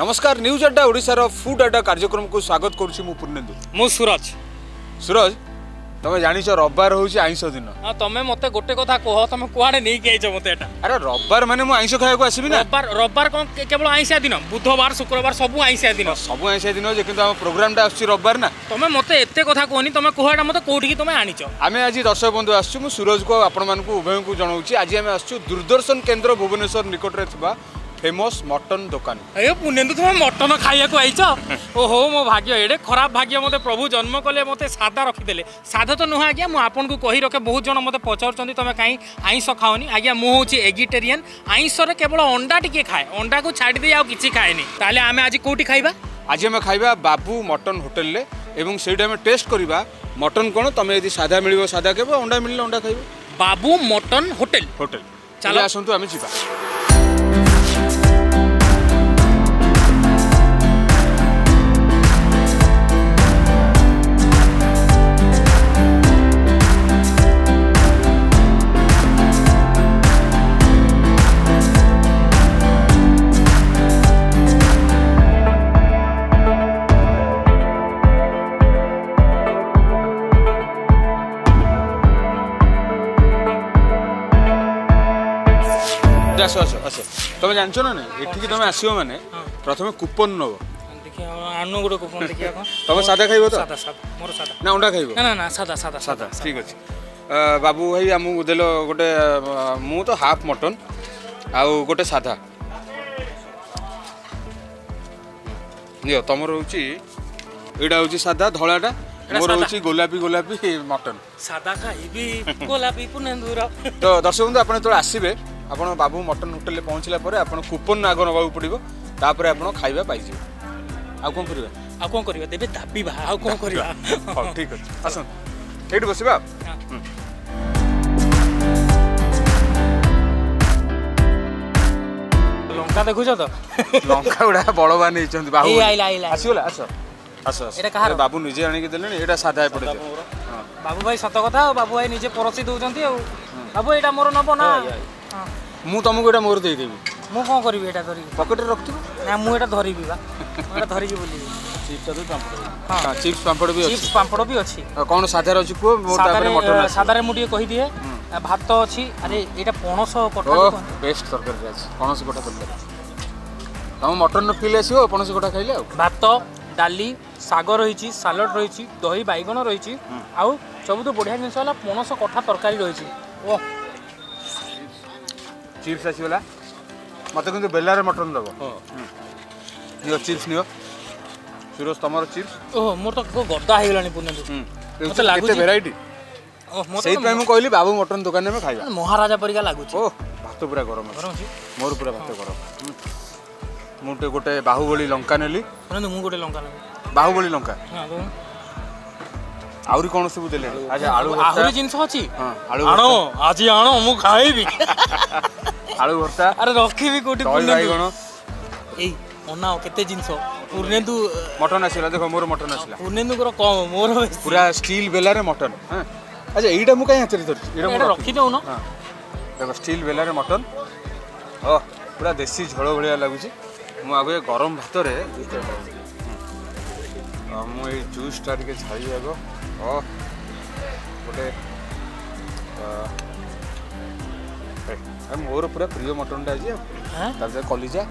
नमस्कार न्यूज अड्डा ओडिशार फूड अड्डा कार्यक्रम को स्वागत करुच्ची मु पूर्णेन्दु मु सूरज। सूरज तमे जानि छ रविवार होउची आइंस दिन। हां तमे मते गोटे कथा कहो तमे कुआडे नै के आइछ मते एटा। अरे रविवार माने मु आइंस खायको आसीबी ना। रविवार रविवार कोन केवल आइंसा दिन, बुधवार शुक्रवार सबु आइंसा दिन। सबु आइंसा दिन जे किंतु हम प्रोग्राम टा आछी रविवार ना। तमे मते एते कथा कोनी तमे कुआडा मते कोठी तमे आनि छ। आमे आज दर्शक बंधु आछू मु सूरज को आपण मान को उभय को जणाउची। आज आमे आछू दूरदर्शन केंद्र भुवनेश्वर निकट रे थिबा फेमस मटन दुकान। अरे पुनेन्दु तुम मटन खाइया को आइच। ओहो मो भाग्य एडे खराब भाग्य मते प्रभु जन्म कले मते सादा रखि देले। सादा तो नुह आज्ञा मु आपन को कहि रखे बहुत जन मते पचारचंती तमे काई आइंस खाओनी। आज्ञा मु होची एगिटेरियन, आइंस रे केवल अंडा टिके खाए, अंडा को छाडी दे आ किछि खाएनी। ताले आमे आज कोठी खाइबा? आज आमे खाइबा बाबू मटन होटल ले एवं सेडे आमे टेस्ट करिबा मटन कोन तमे यदि सादा मिलिबो सादा केबो, अंडा मिलले अंडा खाइबो। बाबू मटन होटल होटल चलो आसंतु आमे जीवा। अच्छा अच्छा अच्छा तुम जानचो ना एठी तुम आसीओ माने प्रथमे कूपन नबो देखिया आनो गुडो कूपन देखिया को तुम सादा खाइबो तो सादा सादा मोर सादा ना अंडा खाइबो ना ना सादा सादा सादा ठीक अछि। बाबू भाई हमु देलो गोटे मु तो हाफ मटन आ गोटे सादा नियो तमरो होची एडा होची सादा धळाटा मोर होची गोलापी गोलापी मटन सादा खाइबी गोलापी पुनेंदुर। तो दर्शक बंधु आपण तो आसीबे आपन बाबू मटन होटल ले पहुँचला पर आपन कूपन आग नवा पड़ो तापर आपन खाइबा पाइज आ कोन करबा देबे दाबीबा आ कोन करबा। हां ठीक अछि आसन एठ बसबा। लंका देखु छ त लंका उडा बड़वा नै छथि बाबू ए आइला आइला आसीला आसो आसो एटा कहार बाबू निजे आनि के देलनि एटा सादा पड़े बाबू भाई सत कथा बाबू भाई निजे परसी दउजंती आ बाबू एटा मोर नबो ना मु तुमको एटा मोर दे देबी मु कोन करबी एटा धरि पॉकेट रे रखथिबो ना मु एटा धरिबी बा एटा धरि के बोलिबी चिप्स तो पापड़। हां चिप्स पापड़ भी अछि चिप्स पापड़ भी अछि कोन सादा रे अछि को मोटा पर मटन सादा रे मुडी कहि दिए भात अछि। अरे एटा पणस कोठा बेस्ट तरकारी अछि पणस कोठा तरकारी हम मटन न फील आसीओ पणस कोठा खाइले भात डाली साग रही सालड रही दही बैगन रही आउ सबुत बढ़िया जिनस होला पणस कोठा तरकारी रही। ओ चिप्स आसीला मते किंतु बेलार मटन दबो। नियो चिप्स नियो सूरज तमरो चिप्स। ओहो मोर तो गद्दा हे गेलानी पुनेन्दु मते लागो केते वैरायटी। ओह मते सेही पे मु कहली बाबू मटन दुकान में खाइबा महाराजा परिका लागो छी। ओह भात पूरा गरम गरम छी मोर पूरा भात गरम। मोटे गोटे बाहुबली लंका नेली पुनेन्दु मु गोटे लंका नेली बाहुबली लंका। हां आउरी कोन सब देले अच्छा आलू आउरी जिंस अछि। हां आलू आणो आज आणो मु खाइबी आलू भरता। अरे रखिबी कोठी पुनेन्दु ए ओना केते जिंस पुनेन्दु मटन आसीला देखो मोर मटन आसीला पुनेन्दु को कम मोर पूरा स्टील बेला रे मटन। हां अच्छा एटा मु काई हातरी धरछि एटा मु रखि देउ न देखो स्टील बेला रे मटन। ओ पूरा देसी झोल भलिया लागुछि मु आगे गरम भात रे मु ए जूस टार के छाई आगो। ओ गोटे मोर पूरा प्रिय मटन टा जे ताजे कलिजा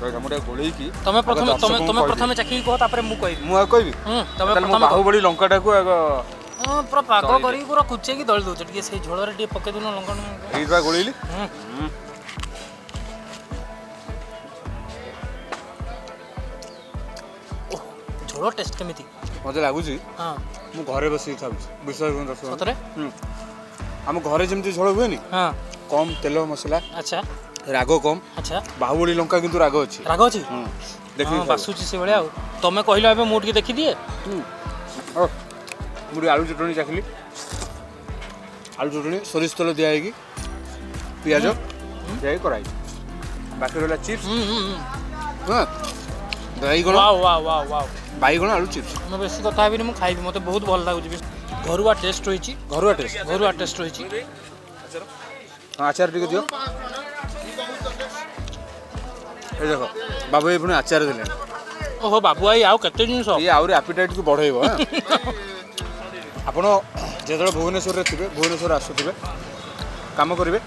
तो हमरे गोळी की तमे प्रथम तमे तमे प्रथम चाकी को तापर मु कहि मु कहि तमे प्रथम बाहुबली लंका टाकू पूरा पाग करी पूरा कुचे की दळ दो टिके से झोळ रे टिके पके दुनो लंका एई बा गोळीली। झोळ टेस्ट केमिति मजे लागु छी। हां मु घरे बसि खाउ विषय कोन दसो सतरे हम घरे जेमति झोळ होयनी। हां कम तेल मसाला अच्छा राग कम अच्छा बाहुबली लंका किंतु राग अछि देखि बासुची से बळे तमे कहिलो एबे मोट के देखि दिए। ओ मुडी आलू चटनी चाखली आलू चटनी सोरिष तेल दिया है कि प्याज दही कराई बाकी वाला चिप्स। हां दही गणो वाह वाह वाह वाह बैगन आलू चिप्स मैं बेसी कथा हेबी मु खाइबी मते बहुत भल लागुजी घरुआ टेस्ट होई छी। हां आचार टिके दियो देखो बाबू भाई पुणी आचार दिले। ओहो बाबू भाई आउ कते जिन सब ये आउरी एपिटाइट को बढ़ाइबो। आपण जेतळे भुवनेश्वर रे थिबे भुवनेश्वर आसुथिबे काम करिवे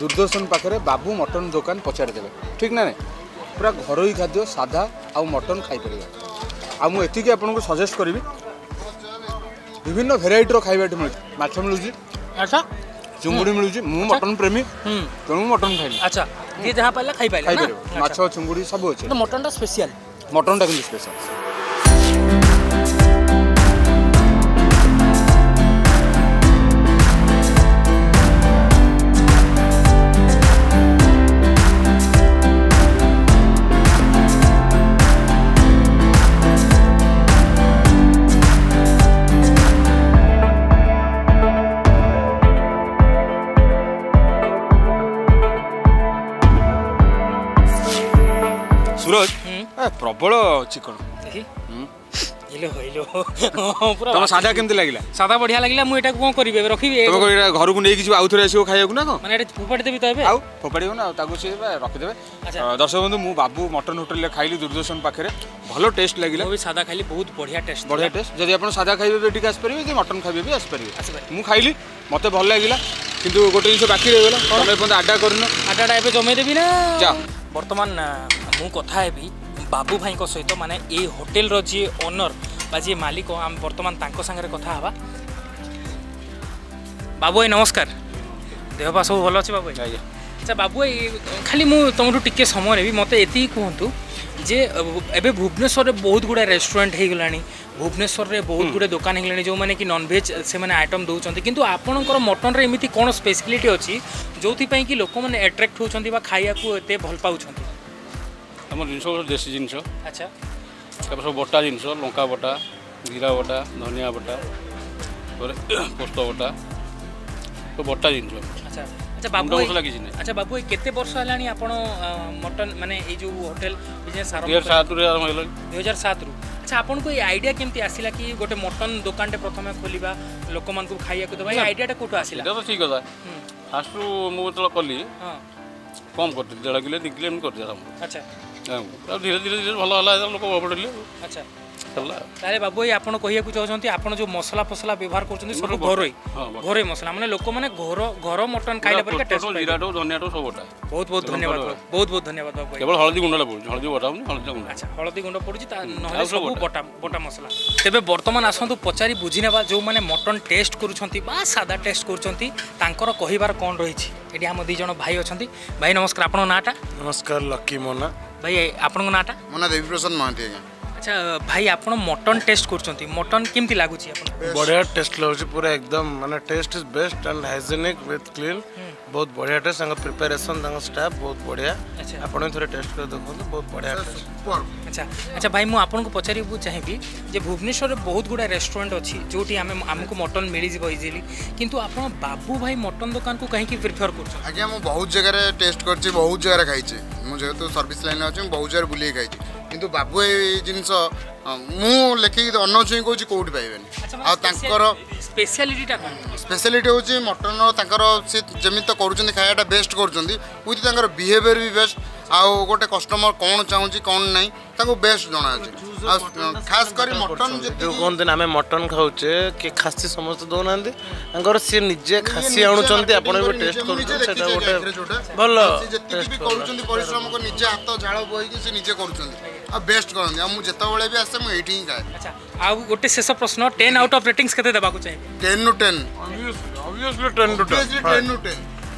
दूरदर्शन पाखरे बाबू मटन दुकान पछाड़ देबे ठीक ना पूरा घरोई खाद्य साधा आ मटन खाई परिबे। आ मु एतिके आपण को सजेस्ट करबी विभिन्न भेराइटी रो खाइबा एठी मिलुची माछ मिलुची अच्छा चुंगुड़ी मिलुची मु मटन प्रेमी तणु मटन खाइली अच्छा ये जहां पाला खाई पाले ना माछ चुंगुड़ी सब होचे तो मटन टा स्पेशल मटन टा किंतु स्पेशल। प्रबल चिकन हेलो हेलो तम सादा केमते लागिला सादा बढ़िया लागिला मु एटा को करिवे रखिबे तब घर को नै किछु आउ थरे आसीओ खाइया को ना माने एटा फोपाडी देबी तबे आउ फोपाडीओ ना ताको से रख देबे। दर्शक बंधु मु बाबू मटन होटल ले खाइली दूरदर्शन पाखरे भलो टेस्ट लागिला ओ भी सादा खाइली बहुत बढ़िया टेस्ट जदी आपण सादा खाइबे बेटी कास परबे जे मटन खाइबे भी आस परबे मु खाइली मते भल लागिला किंतु गोटे जिंस बाकी रह गेला तमे बंद आड्डा करनो आड्डा टाइप जमे देबी ना जा वर्तमान मु कथा हेबी बाबू भाई को सहित माने ए होटेल रो जी ओनर बा जी मालिक आम वर्तमान तांको संगे कथा हवा। बाबू भाई नमस्कार देहबा सब भल अच्छे बाबू भाई। अच्छा बाबू भाई खाली मु तुमठू टिके समय नेबी मते एति कहंतु जे एबे भुवनेश्वर रे बहुत गुडा रेस्टोरेंट हे गलानी भुवनेश्वर रे बहुत गुडा दुकान हे गलानी जो माने कि नॉन वेज से माने आइटम दोचंती किंतु आपनकर मटन रे एमिति कोन स्पेशलिटी अछि जोथि पई कि लोक माने अट्रैक्ट होचंती बा खाइया को एते भल पाउचंती आम जिन देशी जिन अच्छा सब बटा जिन लंका बटा जीरा बटा धनिया बटा पोस्त बटा सब बटा जिन अच्छा अच्छा बाबू लगी अच्छा बाबू केते वर्ष है आप मटन माने जो होटेल बिजनेस 2007 रु अच्छा आपन को ये आईडिया केमती आसिला कि गोटे मटन दुकान टे प्रथम खोलिबा लोक मान को खाइया को दबा आईडिया टा कोठो आसिला तो ठीक होता फास्ट रु मु तो कली हां कम करते 1.5 किलो 2 किलो कर दिया अच्छा धीरे धीरे धीरे भल है लोक बढ़े अच्छा ताले बाबू भाई आपन कहिया को चाहते आपन जो मसला फसला व्यवहार करछन सब घरोई घरोई मसला माने लोक माने घर घर मटन खाइले पर टेस्ट जीरा दो धनिया दो सबटा बहुत बहुत धन्यवाद बाबू भाई केवल हल्दी गुंडा पड़ो हल्दी बटा हल्दी गुंडा अच्छा हल्दी गुंडा पड़ो न सब बटा बटा मसला तेबे वर्तमान आसंतु पचारी बुझिनेबा जो माने मटन टेस्ट करूछंती बा सादा टेस्ट करूछंती तांकर कहिबार कोन रहिछि एडी हम दु जण भाई अछंती भाई नमस्कार आपन नाटा नमस्कार लक्की मोना भाई आपन नाटा मोना देवी प्रसन्न महांती। अच्छा भाई आपन मटन टेस्ट करछंती मटन केमती लागुची आपन बढ़िया टेस्ट लागुची पूरा एकदम माने taste is best and hygienic with clean बहुत बढ़िया टेस्ट संग प्रिपरेशन संग स्टाफ बहुत बढ़िया आपन थोड़े टेस्ट कर देखो बहुत बढ़िया टेस्ट। अच्छा अच्छा भाई मु आपन को पचारी बु चाहिबी जे भुवनेश्वर रे बहुत गुडा रेस्टोरेंट अछि जोटी हमें हमको मटन मिली जी बइजिली किंतु आपन बाबू भाई मटन दुकान को काहे की प्रेफर करछ आगे हम बहुत जगह रे टेस्ट करछि बहुत जगह रे खाइछि मु जेतो सर्विस लाइन रे अछि बहुत जगह बुली खाइछि किंतु बाबू ए जिनस मु लेखिक अनचुई कोची कोउट पाइबेनी आ तांकर स्पेशलिटी टा स्पेशलिटी होची मटन तांकर से जमी त करूचंदी खायाटा बेस्ट करूचंदी उति तांकर बिहेवियर भी बेस्ट आ गोटे कस्टमर कोन चाहूची कोन नाही ताको बेस्ट जणा अछि खास करी मटन जे कोन दिन हमें मटन खाउचे के खासी समस्त दोनांदी तांकर से निजे खासी आणुचंदी आपण भी टेस्ट करूचे सेटा गोटे भलो जेति भी करूचंदी परिश्रम को निजे हाथ झाळ बोई के से निजे करूचंदी आ बेस्ट करन आ मु जेता बळे भी आसे मु एठी ही गाय। अच्छा आ गोटे शेष प्रश्न 10 आउट ऑफ रेटिंग्स केते देबा को चाहि 10/10 ऑब्वियसली 10/10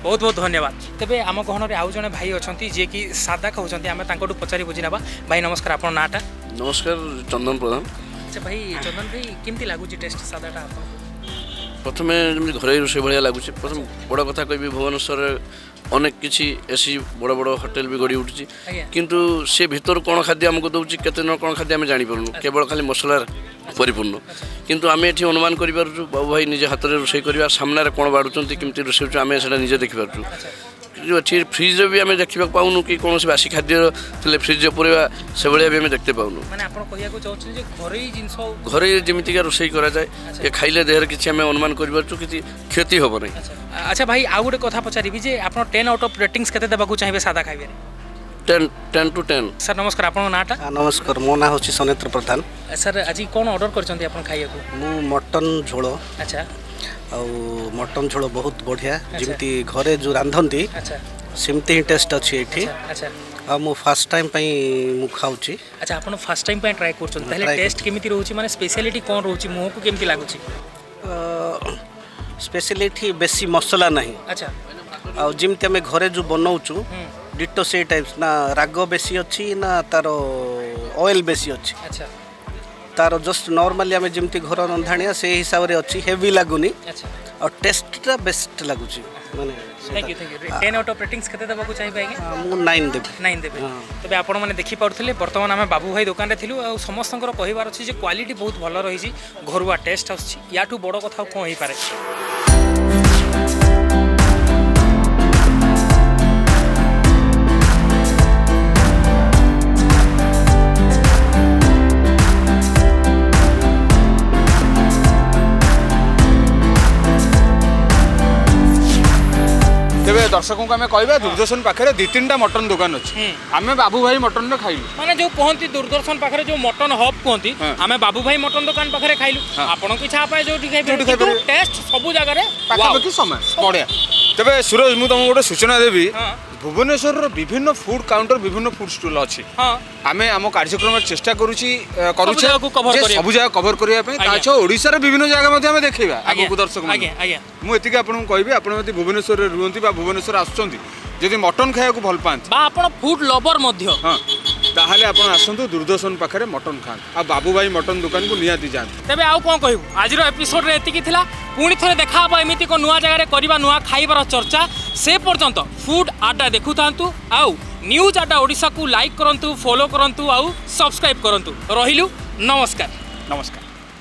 बहुत बहुत धन्यवाद। तबे हम गहन रे आउ जने भाई अछंती जे की सादा खाउछंती हमें तांको पचारी बुझिनाबा भाई नमस्कार आपन नाटा नमस्कार चंदन प्रधान। अच्छा भाई चंदन भाई केमती लागु जी टेस्ट सादा टा आपन प्रथमे जमे घरै रोसे भलिया लागु छी प्रथम बडा कथा कहबी भुवनेश्वर अनेक किसी ऐसी बड़ बड़ होटेल भी गढ़ी उठी किंतु से भीतर कौन खाद्य आमको दौर केत कौन खाद्य आम जापर केवल खाली मसलार परिपूर्ण किंतु आम ये अनुमान करूँ बाबू भाई निजे हाथ में रोसई करवा सामने कौन बाढ़ुंट किमती रोसई आम से निजे देखिपुँ ये फ्रिज भी आम देखा पाऊनु कि कौन बासी खाद्य थे फ्रिज पूरेवा से भाया भी आम देखते पाऊनु घर जमीका रोसई कराए खाइले देहर किसी आम अनुमान करूँ कि क्षति हम ना। अच्छा भाई आउ गोटे कथा पचारि 10 आउट ऑफ रेटिंग्स केते देबा को चाहिबे सादा खाइबे 10 to 10। सर नमस्कार, आपन नाटा? नमस्कार, मो ना होची सनेत्र प्रधान। सर आज कोन ऑर्डर करचंती आपण खाइया को? मु मटन झोल। अच्छा, आ मटन झोल बहुत बढ़िया, जेमती घरे जो रांधंती। अच्छा, सेमती ही टेस्ट अछि एठी। अच्छा, आ मु फर्स्ट टाइम पई मु खाउची। अच्छा, आपण फर्स्ट टाइम पई ट्राई करचंती, तहले टेस्ट केमिति रहउची, माने स्पेशलिटी कोन रहउची, मो को केमिति लागुची? स्पेशलिटी बेसी मसाला नाही। अच्छा, आ जेमती हमें घरे जो बनाउचू डिटो से टाइप्स ना, राग बेसी अच्छी ना, तारो ऑयल बेसी अच्छी। अच्छा, तारो जस्ट नॉर्मली हमें जिमती घर रंधाणिया से हिसाब रे अच्छी हेवी लागुनी। अच्छा, और टेस्टटा बेस्ट लागुची। माने thank you. 10 out of ratings कते देबा को चाहि भाई? मु 9 देबे। तबे आपण माने देखि पड़थले वर्तमान हमें बाबू भाई दुकान रे थिलु, आ समस्तनकर कहिवार अछि जे क्वालिटी बहुत भलो रही छी, घरुवा टेस्ट आछि, याटू बडो कथा को होई पारे। दर्शकों को आम कह दूरदर्शन पाखे दी 3टा मटन दुकान अच्छे। आम बाबू भाई मटन खाइल, माने जो कहते दूरदर्शन पाखे जो मटन हब कहती, आम बाबू भाई मटन दुकान पाखे खाइल। आपन की इच्छा पाए जो टेस्ट सब जगह पाखापाखि समय बढ़िया। तेज सूरज मुझे तुमको गोटे सूचना देवी, भुवनेश्वर विभिन्न फूड काउंटर विभिन्न फूड स्टल अच्छी। आम आम कार्यक्रम चेष्टा करूचे सब जगह कवर करने। ओडिशा रे विभिन्न जगह देखा आगे दर्शक मुझे कहबी आपड़ भुवनेश्वर रुहत भुवनेश्वर आसुँच मटन खाया भल पाते फूड लवर ताहले आपण आसंतु दूरदर्शन पाखे मटन खान आ बाबू भाई मटन दुकान को निहाती जाते। तबे आउ कोन कहू, आज रो एपिसोड रे एतिकी थिला, पुणी थरे देखा हबा एमिति को नुवा जगह रे करबा नुवा खाइबार चर्चा। से पर्यंत फूड अड्डा देखु थांतु, आउ न्यूज अड्डा ओडिसा को लाइक करंतु, फॉलो करंतु, आउ सब्सक्राइब करंतु। रहिलु, नमस्कार।